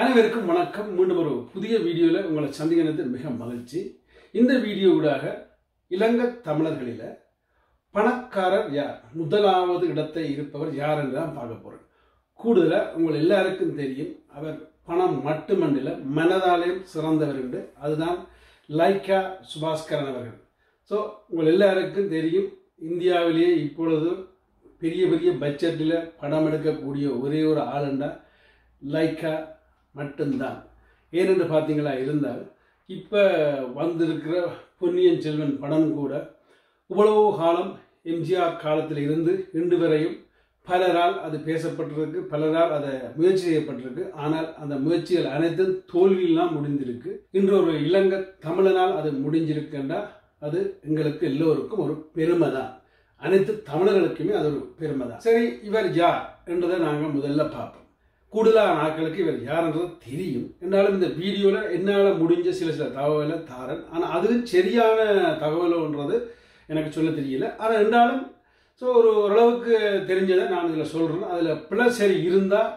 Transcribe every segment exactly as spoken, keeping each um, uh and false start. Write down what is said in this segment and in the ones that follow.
அனைவருக்கும் வணக்கம். மீண்டும் ஒரு புதிய வீடியோவில் உங்களை சந்திக்கிறது மிக மகிழ்ச்சி. இந்த வீடியோவுடாக இலங்கை தமிழர்களில் பணக்காரர் யார், முதலாவது இடத்தை இருப்பவர் யார் என்று தான் பார்க்க போகிறேன். கூடுதலாக உங்கள் எல்லாருக்கும் தெரியும், அவர் பணம் மட்டுமண்டில் மனதாலையும் சிறந்தவர் என்று. அதுதான் லைக்கா சுபாஸ்கரன் அவர்கள். ஸோ உங்கள் எல்லாருக்கும் தெரியும், இந்தியாவிலேயே இப்பொழுது பெரிய பெரிய பட்ஜெட்டில் படம் எடுக்கக்கூடிய ஒரே ஒரு ஆளுண்டா லைக்கா மட்டும்தான். ஏனென்று பார்த்தீங்களா, இருந்தால் இப்போ வந்திருக்கிற பொன்னியின் செல்வன் படம் கூட இவ்வளவோ காலம் எம்ஜிஆர் காலத்தில் இருந்து இன்று வரையும் பலரால் அது பேசப்பட்டிருக்கு, பலரால் அதை முயற்சி செய்யப்பட்டிருக்கு. ஆனால் அந்த முயற்சிகள் அனைத்தும் தோல்வியெல்லாம் முடிந்திருக்கு. இன்று ஒரு இலங்கை தமிழனால் அது முடிஞ்சிருக்குன்னா அது எங்களுக்கு எல்லோருக்கும் ஒரு பெருமை தான். அனைத்து தமிழர்களுக்குமே அது ஒரு பெருமை தான். சரி, இவர் யார் என்றதை நாங்கள் முதல்ல பார்ப்போம். கூடுதலான நாட்களுக்கு இவர் யார்ன்றது தெரியும் என்றாலும் இந்த வீடியோவில் என்னால் முடிஞ்ச சில சில தகவலை தாரன். ஆனால் அது சரியான தகவலுன்றது எனக்கு சொல்ல தெரியல. ஆனால் என்றாலும் ஸோ ஒரு ஓரளவுக்கு தெரிஞ்சதை நான் இதில் சொல்கிறேன். அதில் பிள்ளை சரி இருந்தால்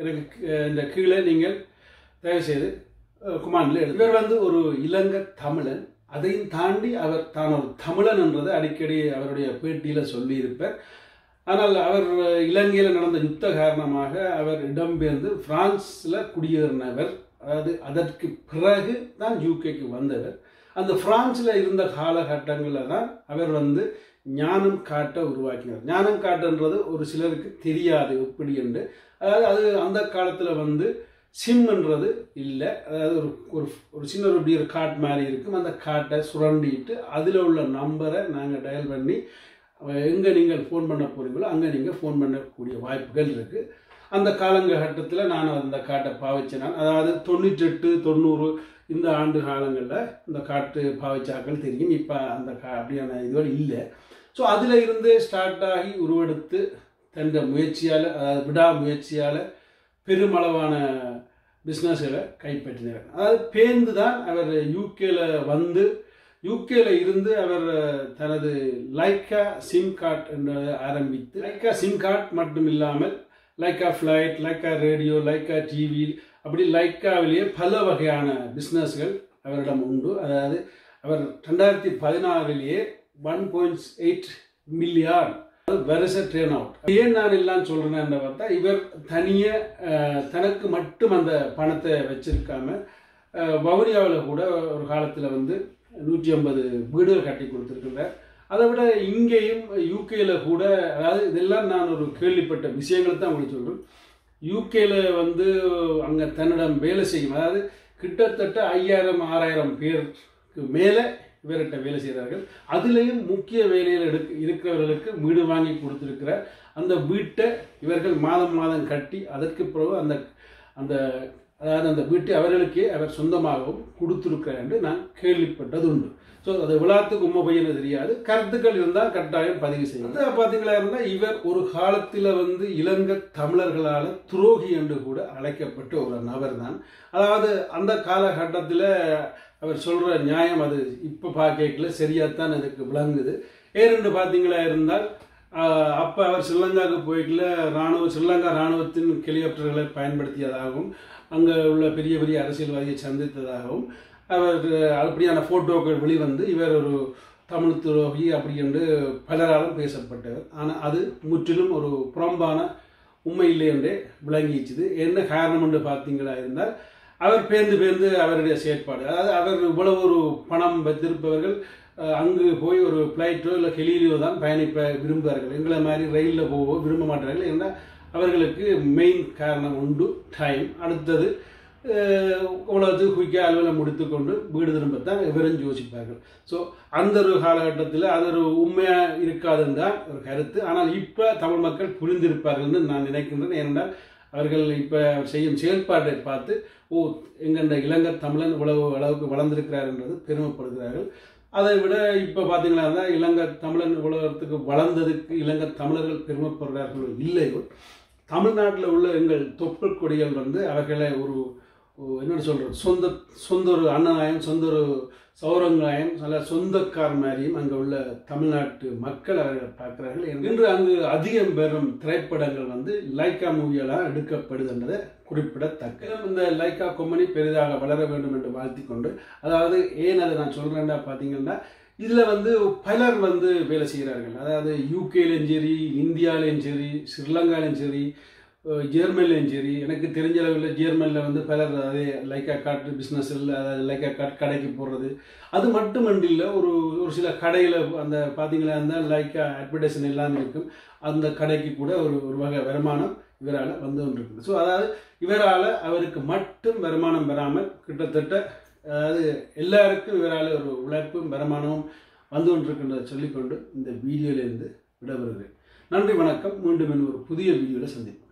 எனக்கு இந்த கீழே நீங்கள் தயவுசெய்து குமாண்டில் எழுது. இவர் வந்து ஒரு இலங்கை தமிழன். அதையும் தாண்டி அவர் தான் ஒரு தமிழன் என்றது அடிக்கடி அவருடைய பேட்டியில் சொல்லியிருப்பார். ஆனால் அவர் இலங்கையில் நடந்த யுத்த காரணமாக அவர் இடம்பெயர்ந்து பிரான்ஸில் குடியேறினவர். அதாவது அதற்கு பிறகு தான் யூகேக்கு வந்தவர். அந்த பிரான்ஸில் இருந்த காலகட்டங்களில் தான் அவர் வந்து ஞானம் காட்டை உருவாக்கினார். ஞானம் காட்டுன்றது ஒரு சிலருக்கு தெரியாது எப்படி என்று. அதாவது அது அந்த காலத்தில் வந்து சிம்ன்றது இல்லை. அதாவது ஒரு ஒரு சின்ன ஒரு இப்படி ஒரு காட் மாதிரி இருக்கும். அந்த காட்டை சுரண்டிட்டு அதில் உள்ள நம்பரை நாங்கள் டயல் பண்ணி எங்கே நீங்கள் ஃபோன் பண்ண போகிறீங்களோ அங்கே நீங்கள் ஃபோன் பண்ணக்கூடிய வாய்ப்புகள் இருக்குது. அந்த காலகட்டத்தில் நான் அந்த காட்டை பாவிச்சேனால், அதாவது தொண்ணூற்றெட்டு தொண்ணூறு இந்த ஆண்டு காலங்களில் இந்த காட்டு பாவிச்சாக்கள் தெரியும். இப்போ அந்த கா அப்படியான இதுவரை இல்லை. ஸோ அதில் இருந்து ஸ்டார்ட் ஆகி உருவெடுத்து தந்த முயற்சியால், அதாவது விடா முயற்சியால் பெருமளவான பிஸ்னஸ்களை கைப்பற்றினார். அதாவது பேர்ந்து தான் அவர் யூகேயில் வந்து யூகேயில் இருந்து அவர் தனது லைக்கா சிம் கார்டு என்று ஆரம்பித்து, லைக்கா சிம் கார்டு மட்டும் இல்லாமல் Lyca flight, Lyca radio, Lyca TV, அப்படி லைக்காவிலேயே பல வகையான பிஸ்னஸ்கள் அவரிடம் உண்டு. அதாவது அவர் ரெண்டாயிரத்தி பதினாறுலேயே ஒன் பாயிண்ட் எயிட் மில்லியன் வருஷ ட்ரெயின் அவுட். ஏன் நான் எல்லாம் சொல்கிறேன்னு பார்த்தா, இவர் தனியே தனக்கு மட்டும் அந்த பணத்தை வச்சிருக்காம வவுனியாவில் கூட ஒரு காலத்தில் வந்து நூற்றி ஐம்பது வீடுகள் கட்டி கொடுத்துருக்குறார். அதை விட இங்கேயும் யூகேயில் கூட, அதாவது இதெல்லாம் நான் ஒரு கேள்விப்பட்ட விஷயங்கள் தான் உங்களுக்கு சொல்கிறேன். யூகேயில் வந்து அங்கே தன்னிடம் வேலை செய்யும், அதாவது கிட்டத்தட்ட ஐயாயிரம் ஆறாயிரம் பேருக்கு மேலே இவர்கிட்ட வேலை செய்கிறார்கள். அதுலேயும் முக்கிய வேலையில் எடுக்க இருக்கிறவர்களுக்கு வீடு வாங்கி கொடுத்துருக்கிறார். அந்த வீட்டை இவர்கள் மாதம் மாதம் கட்டி அதற்கு பிறகு அந்த அந்த அதாவது அந்த வீட்டை அவர்களுக்கே அவர் சொந்தமாகவும் கொடுத்துருக்கிறார் என்று நான் கேள்விப்பட்டது உண்டு. ஸோ அது விழாத்துக்கு உண்மை பையனை தெரியாது. கருத்துக்கள் இருந்தால் கட்டாயம் பதிவு செய்யணும். பார்த்தீங்களா இருந்தால் இவர் ஒரு காலத்தில் வந்து இலங்கை தமிழர்களால் துரோகி என்று கூட அழைக்கப்பட்ட ஒரு நபர் தான். அதாவது அந்த காலகட்டத்தில் அவர் சொல்கிற நியாயம் அது இப்போ பார்க்கல சரியாகத்தான் எனக்கு விளங்குது. ஏனென்று பார்த்தீங்களா இருந்தால், அப்போ அவர் ஸ்ரீலங்காவுக்கு போய்க்குள்ள இராணுவ ஸ்ரீலங்கா இராணுவத்தின் ஹெலிகாப்டர்களை பயன்படுத்தியதாகவும் அங்கே உள்ள பெரிய பெரிய அரசியல்வாதியை சந்தித்ததாகவும் அவர் அப்படியான ஃபோட்டோக்கள் வெளிவந்து இவர் ஒரு தமிழ் துரோகி அப்படி என்று பலராலும் பேசப்பட்டவர். ஆனால் அது முற்றிலும் ஒரு புறம்பான உண்மை இல்லை என்றே விளங்கிச்சுது. என்ன காரணம் என்று பார்த்தீங்களா இருந்தால், அவர் பேர்ந்து பேர்ந்து அவருடைய செயற்பாடு, அதாவது அவர் இவ்வளவு ஒரு பணம் வைத்திருப்பவர்கள் அங்கு போய் ஒரு ஃப்ளைட்டோ இல்லை ஹெலியிலோ தான் பயணிப்ப விரும்புகிறார்கள். எங்களை மாதிரி ரயிலில் போவோ விரும்ப மாட்டார்கள். ஏன்னா அவர்களுக்கு மெயின் காரணம் உண்டு டைம். அடுத்தது உலகத்துக்கு குயிக்காக அலுவலம் முடித்துக்கொண்டு வீடு திரும்பத்தான் விவரம் யோசிப்பார்கள். ஸோ அந்த ஒரு காலகட்டத்தில் அது ஒரு உண்மையாக இருக்காதுன்னு தான் ஒரு கருத்து. ஆனால் இப்போ தமிழ் மக்கள் புரிந்திருப்பார்கள்னு நான் நினைக்கின்றேன். ஏனென்றால் அவர்கள் இப்போ செய்யும் செயல்பாட்டை பார்த்து, ஓ எங்கெண்ட இலங்கை தமிழன் உலக அளவுக்கு வளர்ந்திருக்கிறார் என்றது பெருமைப்படுகிறார்கள். அதை விட இப்போ பார்த்தீங்கன்னா தான் இலங்கை தமிழன் உலகத்துக்கு வளர்ந்ததுக்கு இலங்கை தமிழர்கள் பெருமைப்படுறார்களோ இல்லையோ, தமிழ்நாட்டில் உள்ள எங்கள் தொப்புள் கொடிகள் வந்து அவர்களை ஒரு என்னென்னு சொல்கிறோம், சொந்த சொந்த ஒரு அண்ணனாயும் சொந்த ஒரு சௌரங்காயம் அல்ல சொந்தக்கார் மாதிரியும் அங்கே உள்ள தமிழ்நாட்டு மக்கள் அவர்களை பார்க்குறார்கள். இன்று அங்கு அதிகம் பெறும் திரைப்படங்கள் வந்து லைக்கா மூவியெல்லாம் எடுக்கப்படுதுன்றதை குறிப்பிடத்தக்க. இந்த லைக்கா கொம்பனி பெரிதாக வளர வேண்டும் என்று வாழ்த்திக் கொண்டு, அதாவது ஏன் அதை நான் சொல்கிறேன்னா பார்த்தீங்கன்னா, இதில் வந்து பலர் வந்து வேலை செய்கிறார்கள். அதாவது யூகேலையும் சரி, இந்தியாவிலையும் சரி, ஸ்ரீலங்காலையும் சரி, ஜெர்மனிலையும் சரி. எனக்கு தெரிஞ்ச அளவில் ஜெர்மனியில் வந்து பலர் அதே லைக்கா காட்டு பிஸ்னஸில், அதாவது லைக்கா காட் கடைக்கு போடுறது. அது மட்டுமன்றி இல்லை, ஒரு ஒரு சில கடையில் அந்த பார்த்தீங்களா அந்த லைக்கா அட்வர்டைஸ்மெண்ட் எல்லாமே இருக்கும். அந்த கடைக்கு கூட ஒரு ஒரு வகை வருமானம் இவரால் வந்து கொண்டு இருக்குது. ஸோ அதாவது இவரால் அவருக்கு மட்டும் வருமானம் வராமல், கிட்டத்தட்ட அதாவது எல்லாருக்கும் இவரால் ஒரு உழைப்பும் வருமானமும் வந்து கொண்டிருக்கின்றதை சொல்லிக்கொண்டு இந்த வீடியோவிலேருந்து விடப்படுகிறேன். நன்றி, வணக்கம். மீண்டும் ஒரு புதிய வீடியோவில் சந்திப்போம்.